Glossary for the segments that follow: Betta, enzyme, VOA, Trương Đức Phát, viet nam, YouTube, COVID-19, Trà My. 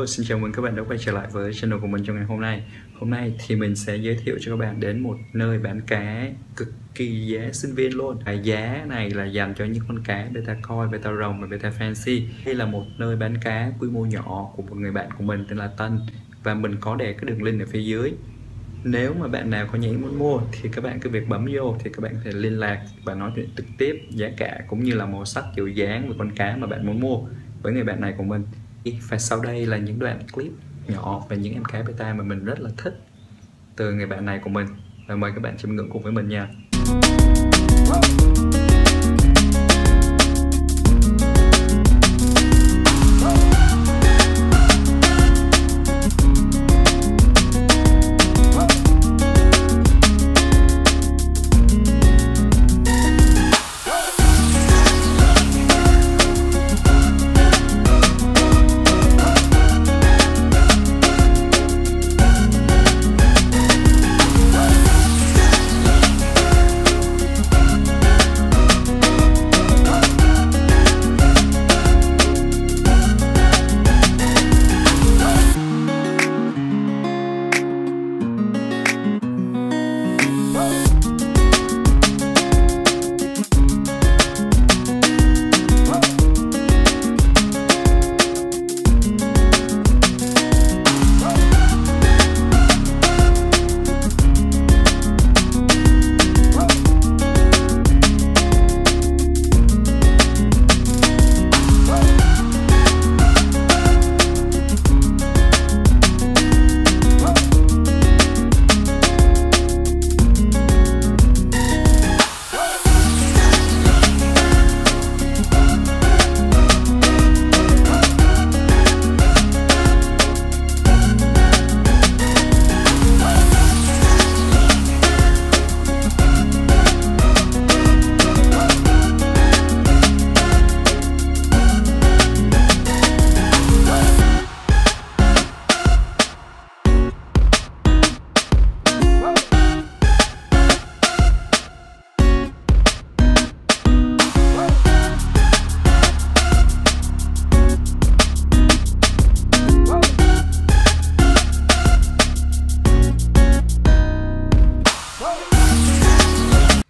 Hello, xin chào mừng các bạn đã quay trở lại với channel của mình trong ngày hôm nay. Hôm nay thì mình sẽ giới thiệu cho các bạn đến một nơi bán cá cực kỳ giá sinh viên luôn. Cái giá này là dành cho những con cá Betta Koi, Betta Rồng và Betta Fancy. Đây là một nơi bán cá quy mô nhỏ của một người bạn của mình tên là Tân. Và mình có để cái đường link ở phía dưới. Nếu mà bạn nào có nhảy muốn mua thì các bạn cứ việc bấm vô thì các bạn có thể liên lạc và nói chuyện trực tiếp giá cả cũng như là màu sắc, kiểu dáng của con cá mà bạn muốn mua với người bạn này của mình. Và sau đây là những đoạn clip nhỏ về những em cá Betta mà mình rất là thích từ người bạn này của mình, và mời các bạn chiêm ngưỡng cùng với mình nha.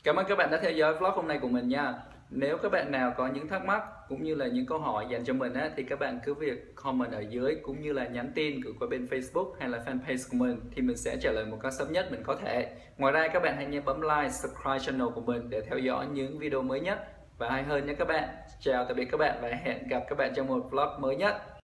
Cảm ơn các bạn đã theo dõi vlog hôm nay của mình nha. Nếu các bạn nào có những thắc mắc cũng như là những câu hỏi dành cho mình thì các bạn cứ việc comment ở dưới cũng như là nhắn tin gửi qua bên Facebook hay là fanpage của mình thì mình sẽ trả lời một cách sớm nhất mình có thể. Ngoài ra các bạn hãy nhớ bấm like, subscribe channel của mình để theo dõi những video mới nhất và hay hơn nha các bạn. Chào tạm biệt các bạn và hẹn gặp các bạn trong một vlog mới nhất.